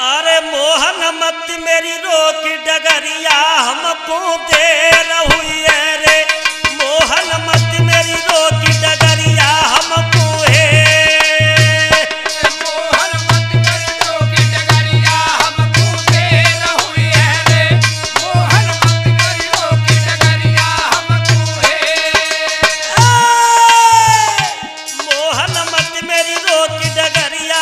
अरे मोहन मति मेरी रोक डगरिया हम पूते रहुए रे, मोहन मति मेरी रोक डगरिया हम पूहे, मोहन मति मेरी रोक डगरिया हम पूते रहुए रे, मोहन मति मेरी रोक डगरिया हम पूहे, मोहन मति मेरी रोक डगरिया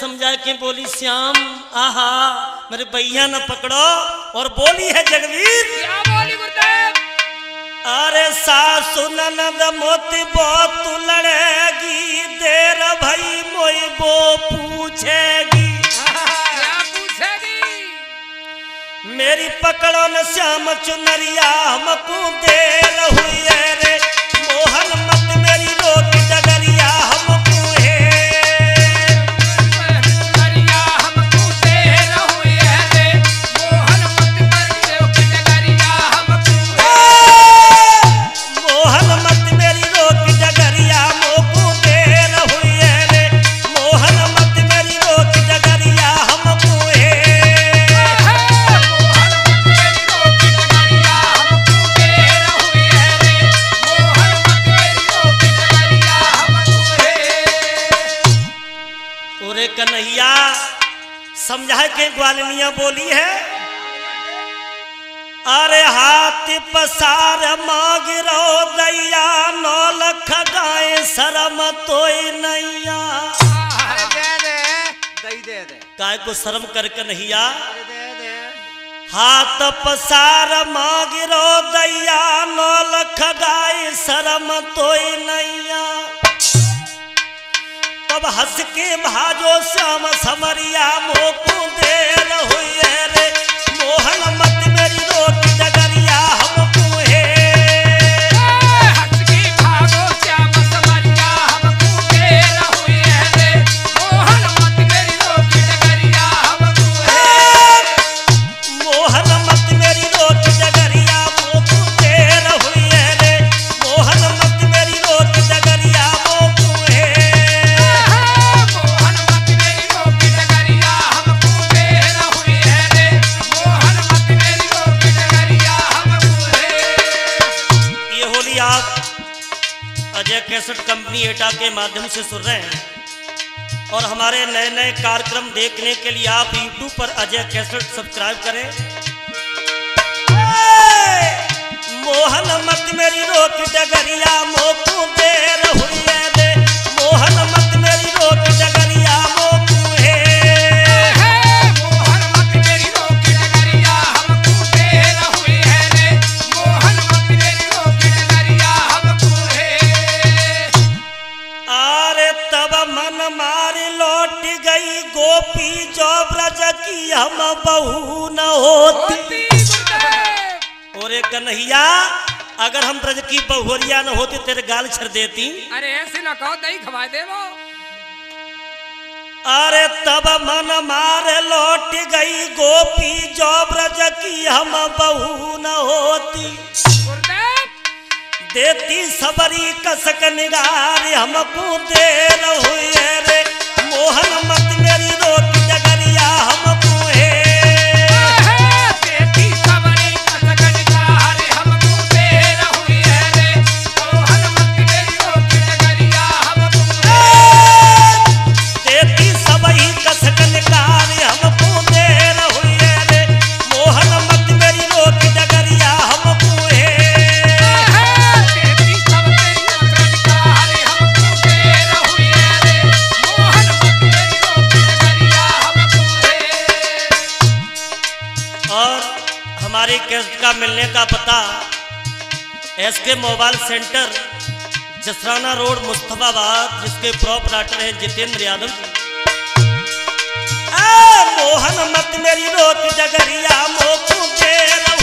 समझा के बोली श्याम आहा मेरे भैया न पकड़ो और बोली है जगवीर क्या बोली गुरुदेव, अरे सासु ननद मोती बहुत लड़ेगी देर भाई मोई वो पूछेगी, क्या पूछेगी मेरी पकड़ो न श्याम चुनरिया हमको देर हुई है रे, मोहन मत मेरी रोक डगरिया हम कन्हैया समझा के ग्वालिनिया बोली है, अरे हाथ पसार मांग रो दैया नौ लख गाय शर्म तोय नैया, काय को शर्म कर कन्हैया, हाथ पसार मांग रो दैया नौ लख गाय शर्म तोय नैया, अब हंस के भाजो श्याम समरिया मोकू देर हुई है रे, मोहन मत मेरी रोक डगरिया हम पूहे, हंस के भाजो श्याम समरिया हमको देर हुई है रे, मोहन मत मेरी रोक डगरिया हम पूहे, मोहन मत मेरी रोक डगरिया मोकू देर हुई है रे, मोहन मत मेरी रोक डगरिया अजय कैसेट कंपनी एटा के माध्यम से सुन रहे हैं। और हमारे नए नए कार्यक्रम देखने के लिए आप YouTube पर अजय कैसेट सब्सक्राइब करें। मोहन मत मेरी रोक डगरिया मोकू देर हुई है रे, मोहन मत मेरी रोक डगरिया मोकू है, मोहन मत मेरी रोक डगरिया हमको देर हुई है रे, मोहन मत मेरी रोक डगरिया हमको है, अरे तब मन मार लौट गई गोपी जो ब्रज की हम बहू न होती, ओरे कन्हैया अगर हम ब्रज की बहुरिया न होती तेरे गाल छर देती, अरे ऐसे ना कहो दही खवा दे वो, अरे तब मन मार लौट गई गोपी जो ब्रज की हम बहू न होती, देती सबरी कसक निगार हमको देर हुई है रे, मोहन मत मेरी रोक डगरिया हम का मिलने का पता SK mobile centre Jasrana road Mustafabad, जिसके प्रॉपराइटर हैं जितेंद्र यादव। मोहन मत मेरी रोक डगरिया मोकू देर